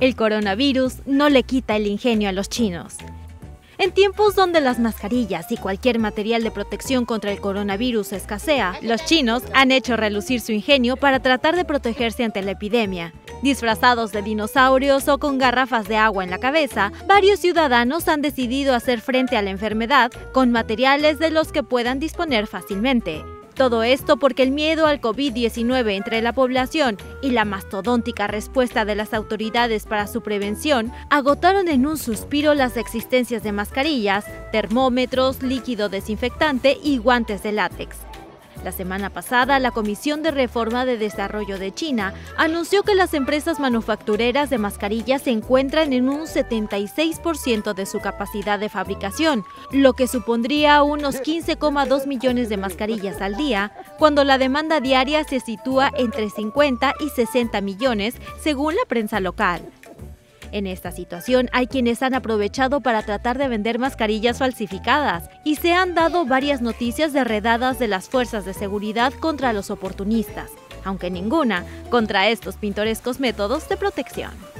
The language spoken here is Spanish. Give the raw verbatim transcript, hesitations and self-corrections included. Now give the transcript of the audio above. El coronavirus no le quita el ingenio a los chinos. En tiempos donde las mascarillas y cualquier material de protección contra el coronavirus escasea, los chinos han hecho relucir su ingenio para tratar de protegerse ante la epidemia. Disfrazados de dinosaurios o con garrafas de agua en la cabeza, varios ciudadanos han decidido hacer frente a la enfermedad con materiales de los que puedan disponer fácilmente. Todo esto porque el miedo al COVID diecinueve entre la población y la mastodóntica respuesta de las autoridades para su prevención agotaron en un suspiro las existencias de mascarillas, termómetros, líquido desinfectante y guantes de látex. La semana pasada, la Comisión de Reforma de Desarrollo de China anunció que las empresas manufactureras de mascarillas se encuentran en un setenta y seis por ciento de su capacidad de fabricación, lo que supondría unos quince coma dos millones de mascarillas al día, cuando la demanda diaria se sitúa entre cincuenta y sesenta millones, según la prensa local. En esta situación hay quienes han aprovechado para tratar de vender mascarillas falsificadas y se han dado varias noticias de redadas de las fuerzas de seguridad contra los oportunistas, aunque ninguna contra estos pintorescos métodos de protección.